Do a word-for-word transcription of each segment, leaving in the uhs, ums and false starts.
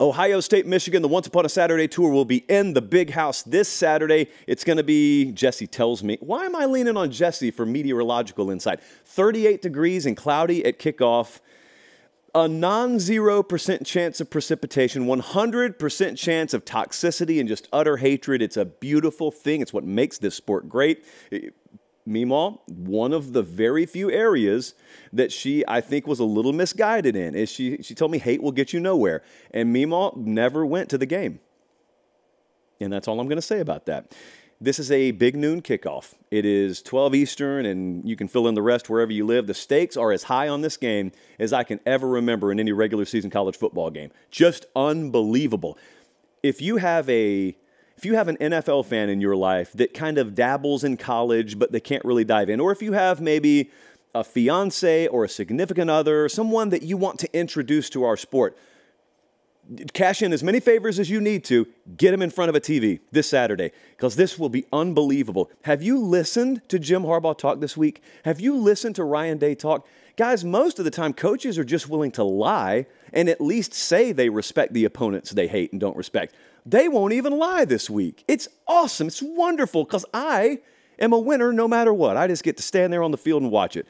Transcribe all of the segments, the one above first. Ohio State, Michigan, the Once Upon a Saturday Tour will be in the Big House this Saturday. It's going to be, Jesse tells me, why am I leaning on Jesse for meteorological insight? thirty-eight degrees and cloudy at kickoff. A non-zero percent chance of precipitation, one hundred percent chance of toxicity and just utter hatred. It's a beautiful thing. It's what makes this sport great. Meemaw, one of the very few areas that she, I think, was a little misguided in, is she, she told me hate will get you nowhere. And Meemaw never went to the game. And that's all I'm going to say about that. This is a big noon kickoff. It is twelve Eastern, and you can fill in the rest wherever you live. The stakes are as high on this game as I can ever remember in any regular season college football game. Just unbelievable. If you have a... If you have an N F L fan in your life that kind of dabbles in college, but they can't really dive in, or if you have maybe a fiance or a significant other, someone that you want to introduce to our sport, cash in as many favors as you need to, get them in front of a T V this Saturday, because this will be unbelievable. Have you listened to Jim Harbaugh talk this week? Have you listened to Ryan Day talk? Guys, most of the time, coaches are just willing to lie and at least say they respect the opponents they hate and don't respect. They won't even lie this week. It's awesome. It's wonderful, because I am a winner no matter what. I just get to stand there on the field and watch it.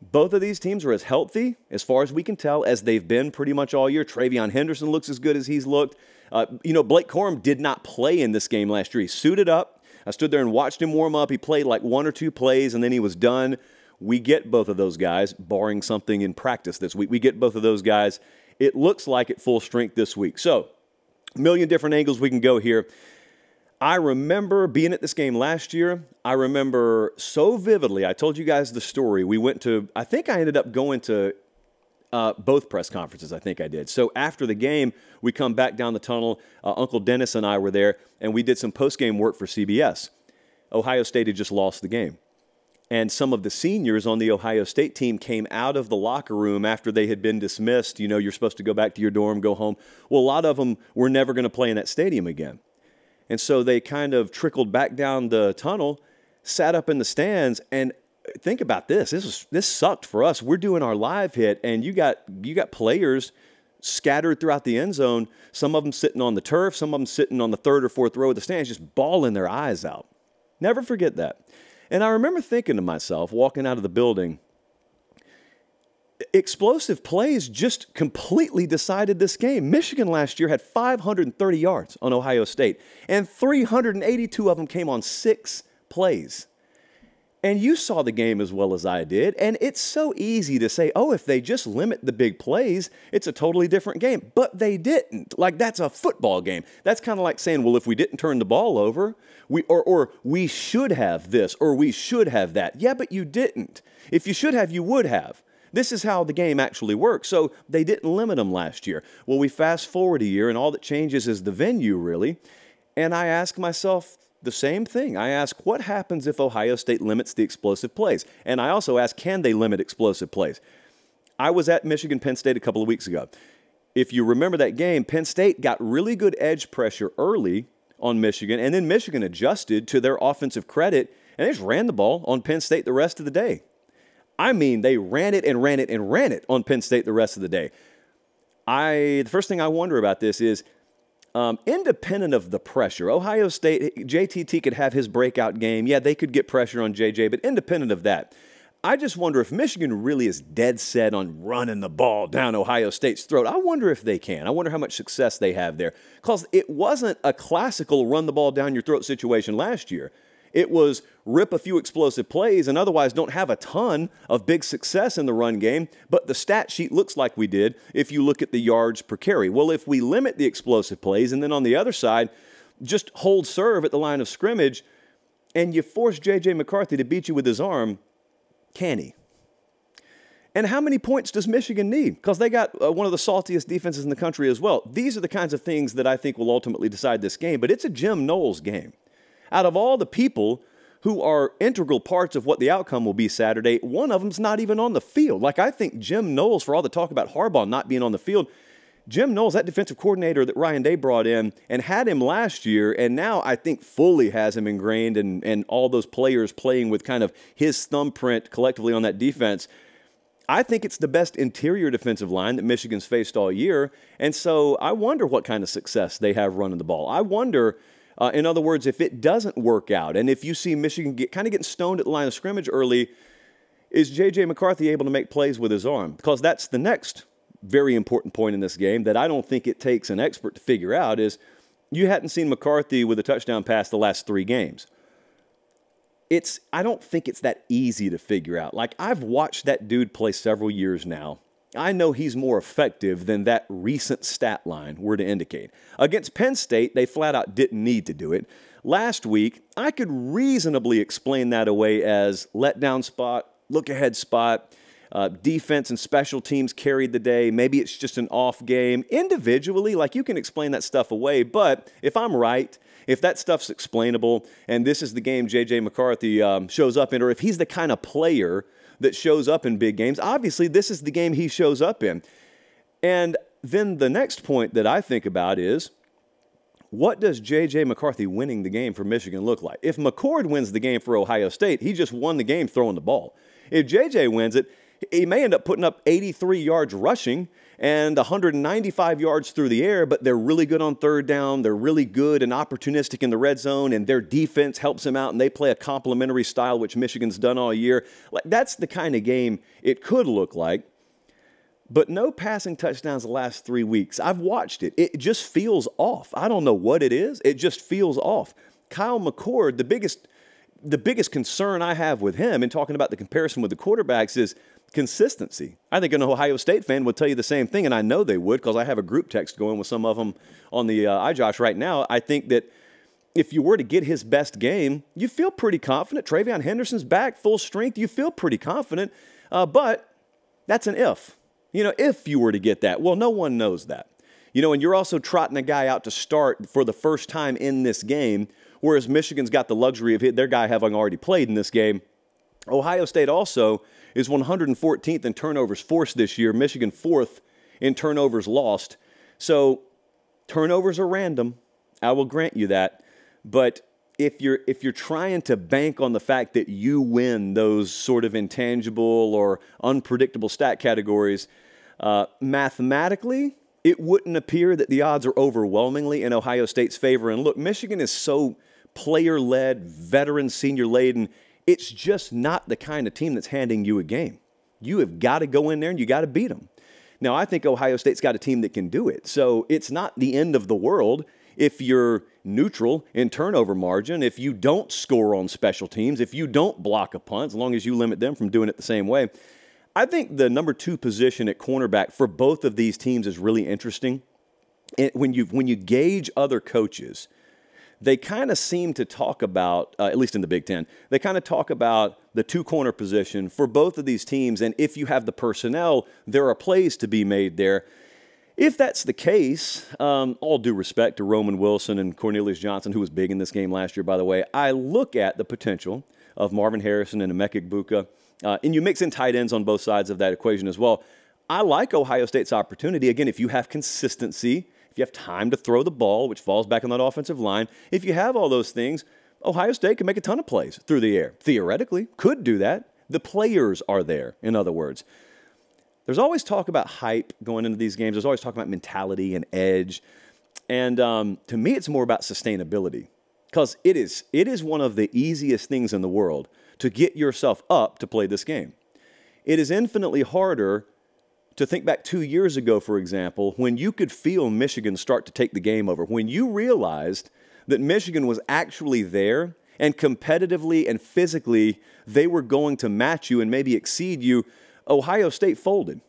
Both of these teams are as healthy, as far as we can tell, as they've been pretty much all year. Travion Henderson looks as good as he's looked. Uh, you know, Blake Corum did not play in this game last year. He suited up. I stood there and watched him warm up. He played like one or two plays, and then he was done. We get both of those guys, barring something in practice this week. We get both of those guys, it looks like, at full strength this week. So, a million different angles we can go here. I remember being at this game last year. I remember so vividly, I told you guys the story. We went to, I think I ended up going to uh, both press conferences, I think I did. So after the game, we come back down the tunnel. Uh, Uncle Dennis and I were there, and we did some post-game work for C B S. Ohio State had just lost the game. And some of the seniors on the Ohio State team came out of the locker room after they had been dismissed. You know, you're supposed to go back to your dorm, go home. Well, a lot of them were never going to play in that stadium again. And so they kind of trickled back down the tunnel, sat up in the stands, and think about this. This was, this sucked for us. We're doing our live hit, and you got you got players scattered throughout the end zone, some of them sitting on the turf, some of them sitting on the third or fourth row of the stands, just bawling their eyes out. Never forget that. And I remember thinking to myself, walking out of the building, explosive plays just completely decided this game. Michigan last year had five hundred thirty yards on Ohio State, and three hundred eighty-two of them came on six plays. And you saw the game as well as I did, and it's so easy to say, oh, if they just limit the big plays, it's a totally different game. But they didn't. Like, that's a football game. That's kind of like saying, well, if we didn't turn the ball over, we or, or we should have this, or we should have that. Yeah, but you didn't. If you should have, you would have. This is how the game actually works. So they didn't limit them last year. Well, we fast forward a year, and all that changes is the venue, really. And I ask myself the same thing. I ask, what happens if Ohio State limits the explosive plays? And I also ask, can they limit explosive plays? I was at Michigan-Penn State a couple of weeks ago. If you remember that game, Penn State got really good edge pressure early on Michigan, and then Michigan adjusted to their offensive credit, and they just ran the ball on Penn State the rest of the day. I mean, they ran it and ran it and ran it on Penn State the rest of the day. I, the first thing I wonder about this is, um, independent of the pressure, Ohio State, J T T could have his breakout game. Yeah, they could get pressure on J J, but independent of that, I just wonder if Michigan really is dead set on running the ball down Ohio State's throat. I wonder if they can. I wonder how much success they have there, because it wasn't a classical run the ball down your throat situation last year. It was rip a few explosive plays and otherwise don't have a ton of big success in the run game, but the stat sheet looks like we did if you look at the yards per carry. Well, if we limit the explosive plays and then on the other side, just hold serve at the line of scrimmage and you force J J McCarthy to beat you with his arm, can he? And how many points does Michigan need? Because they got uh, one of the saltiest defenses in the country as well. These are the kinds of things that I think will ultimately decide this game, but it's a Jim Knowles game. Out of all the people who are integral parts of what the outcome will be Saturday, one of them's not even on the field. Like, I think Jim Knowles, for all the talk about Harbaugh not being on the field, Jim Knowles, that defensive coordinator that Ryan Day brought in and had him last year, and now I think fully has him ingrained and, and all those players playing with kind of his thumbprint collectively on that defense, I think it's the best interior defensive line that Michigan's faced all year, and so I wonder what kind of success they have running the ball. I wonder, uh, in other words, if it doesn't work out, and if you see Michigan get, kind of getting stoned at the line of scrimmage early, is J J McCarthy able to make plays with his arm? Because that's the next very important point in this game that I don't think it takes an expert to figure out is you hadn't seen McCarthy with a touchdown pass the last three games. It's, I don't think it's that easy to figure out. Like, I've watched that dude play several years now. I know he's more effective than that recent stat line were to indicate. Against Penn State, they flat out didn't need to do it. Last week, I could reasonably explain that away as letdown spot, look-ahead spot, uh, defense and special teams carried the day. Maybe it's just an off game. Individually, like, you can explain that stuff away, but if I'm right, if that stuff's explainable, and this is the game J J McCarthy um, shows up in, or if he's the kind of player that shows up in big games, obviously this is the game he shows up in. And then the next point that I think about is, what does J J McCarthy winning the game for Michigan look like? If McCord wins the game for Ohio State, he just won the game throwing the ball. If J J wins it, he may end up putting up eighty-three yards rushing and one hundred ninety-five yards through the air, but they're really good on third down. They're really good and opportunistic in the red zone, and their defense helps them out, and they play a complementary style, which Michigan's done all year. Like, that's the kind of game it could look like. But no passing touchdowns the last three weeks. I've watched it. It just feels off. I don't know what it is. It just feels off. Kyle McCord, the biggest, the biggest concern I have with him in talking about the comparison with the quarterbacks is consistency. I think an Ohio State fan would tell you the same thing, and I know they would because I have a group text going with some of them on the uh, iJosh right now. I think that if you were to get his best game, you feel pretty confident. Travion Henderson's back, full strength. You feel pretty confident, uh, but that's an if. You know, if you were to get that. Well, no one knows that. You know, and you're also trotting a guy out to start for the first time in this game, whereas Michigan's got the luxury of their guy having already played in this game. Ohio State also is one hundred fourteenth in turnovers forced this year. Michigan fourth in turnovers lost. So turnovers are random. I will grant you that. But if you're, if you're trying to bank on the fact that you win those sort of intangible or unpredictable stat categories, uh, mathematically, it wouldn't appear that the odds are overwhelmingly in Ohio State's favor. And look, Michigan is so player-led, veteran, senior-laden. It's just not the kind of team that's handing you a game. You have got to go in there and you got to beat them. Now, I think Ohio State's got a team that can do it. So it's not the end of the world if you're neutral in turnover margin, if you don't score on special teams, if you don't block a punt, as long as you limit them from doing it the same way. I think the number two position at cornerback for both of these teams is really interesting. It, when you, when you gauge other coaches, they kind of seem to talk about, uh, at least in the Big Ten, they kind of talk about the two-corner position for both of these teams, and if you have the personnel, there are plays to be made there. If that's the case, um, all due respect to Roman Wilson and Cornelius Johnson, who was big in this game last year, by the way, I look at the potential of Marvin Harrison and Emeka Egbuka, uh, and you mix in tight ends on both sides of that equation as well. I like Ohio State's opportunity. Again, if you have consistency, if you have time to throw the ball, which falls back on that offensive line, if you have all those things, Ohio State can make a ton of plays through the air. Theoretically, could do that. The players are there, in other words. There's always talk about hype going into these games. There's always talk about mentality and edge. And um, to me, it's more about sustainability, because it is, it is one of the easiest things in the world to get yourself up to play this game. It is infinitely harder to think back two years ago, for example, when you could feel Michigan start to take the game over, when you realized that Michigan was actually there and competitively and physically they were going to match you and maybe exceed you, Ohio State folded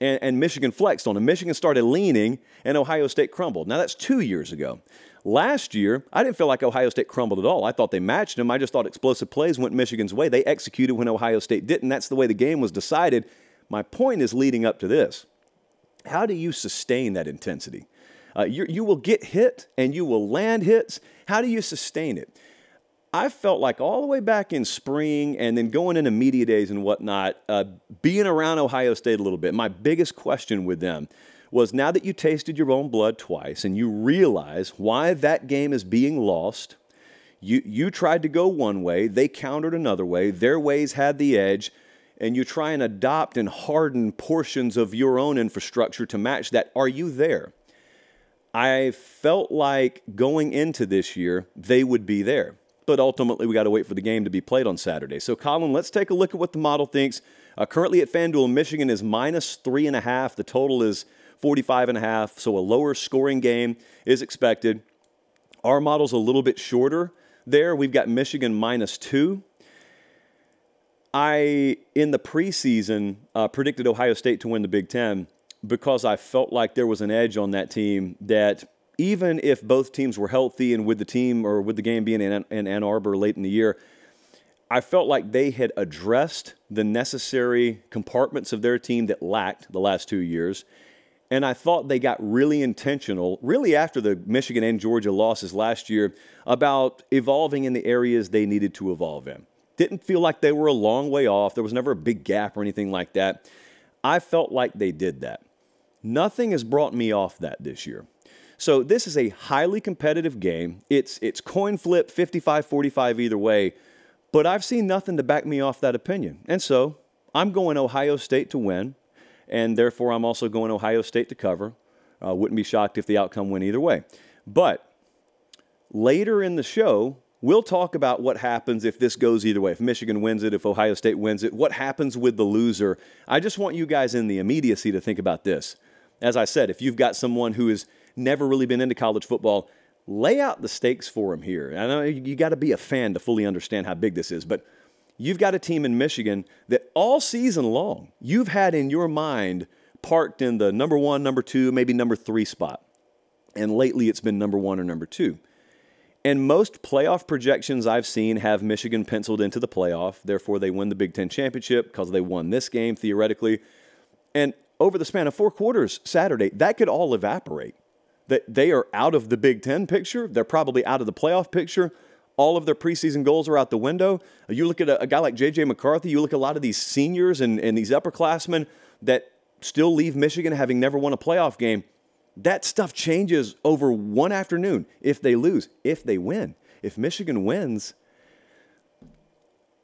and, and Michigan flexed on them. Michigan started leaning and Ohio State crumbled. Now, that's two years ago. Last year, I didn't feel like Ohio State crumbled at all. I thought they matched them. I just thought explosive plays went Michigan's way. They executed when Ohio State didn't. That's the way the game was decided. My point is leading up to this. How do you sustain that intensity? Uh, you, you will get hit and you will land hits. How do you sustain it? I felt like all the way back in spring and then going into media days and whatnot, uh, being around Ohio State a little bit, my biggest question with them was, now that you tasted your own blood twice and you realize why that game is being lost, you, you tried to go one way, they countered another way, their ways had the edge. and you try and adopt and harden portions of your own infrastructure to match that. Are you there? I felt like going into this year, they would be there. But ultimately, we got to wait for the game to be played on Saturday. So, Colin, let's take a look at what the model thinks. Uh, currently at FanDuel, Michigan is minus three and a half. The total is forty-five and a half, so a lower scoring game is expected. Our model's a little bit shorter there. We've got Michigan minus two. I, in the preseason, uh, predicted Ohio State to win the Big Ten because I felt like there was an edge on that team that even if both teams were healthy and with the team or with the game being in, in Ann Arbor late in the year, I felt like they had addressed the necessary compartments of their team that lacked the last two years. And I thought they got really intentional, really after the Michigan and Georgia losses last year, about evolving in the areas they needed to evolve in. Didn't feel like they were a long way off. There was never a big gap or anything like that. I felt like they did that. Nothing has brought me off that this year. So this is a highly competitive game. It's, it's coin flip, fifty-five forty-five either way. But I've seen nothing to back me off that opinion. And so I'm going Ohio State to win, and therefore I'm also going Ohio State to cover. Uh, wouldn't be shocked if the outcome went either way. But later in the show, we'll talk about what happens if this goes either way. If Michigan wins it, if Ohio State wins it, what happens with the loser? I just want you guys in the immediacy to think about this. As I said, if you've got someone who has never really been into college football, lay out the stakes for them here. I know you got to be a fan to fully understand how big this is, but you've got a team in Michigan that all season long you've had in your mind parked in the number one, number two, maybe number three spot. And lately it's been number one or number two. And most playoff projections I've seen have Michigan penciled into the playoff. Therefore, they win the Big Ten championship because they won this game, theoretically. And over the span of four quarters Saturday, that could all evaporate. That they are out of the Big Ten picture. They're probably out of the playoff picture. All of their preseason goals are out the window. You look at a, a guy like J J McCarthy, you look at a lot of these seniors and, and these upperclassmen that still leave Michigan having never won a playoff game. That stuff changes over one afternoon if they lose, if they win. If Michigan wins,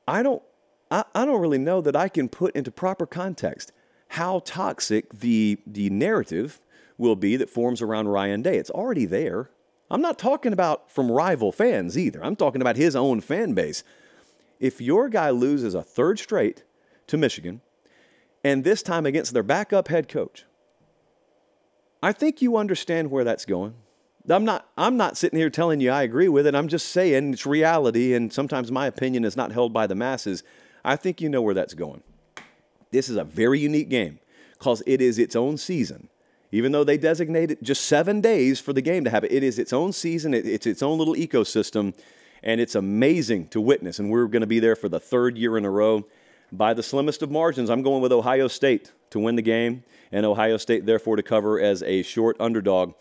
I don't, I, I don't really know that I can put into proper context how toxic the, the narrative will be that forms around Ryan Day. It's already there. I'm not talking about from rival fans either. I'm talking about his own fan base. If your guy loses a third straight to Michigan, and this time against their backup head coach, I think you understand where that's going. I'm not, I'm not sitting here telling you I agree with it. I'm just saying it's reality, and sometimes my opinion is not held by the masses. I think you know where that's going. This is a very unique game because it is its own season. Even though they designated just seven days for the game to happen, it is its own season. It's its own little ecosystem, and it's amazing to witness. And we're going to be there for the third year in a row. By the slimmest of margins, I'm going with Ohio State to win the game, and Ohio State, therefore, to cover as a short underdog.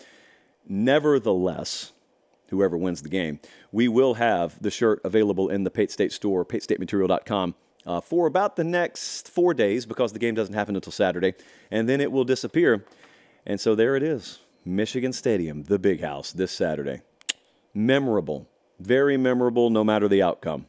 Nevertheless, whoever wins the game, we will have the shirt available in the Pate State store, Pate State Material dot com, uh, for about the next four days because the game doesn't happen until Saturday, and then it will disappear. And so there it is, Michigan Stadium, the Big House, this Saturday. Memorable, very memorable no matter the outcome.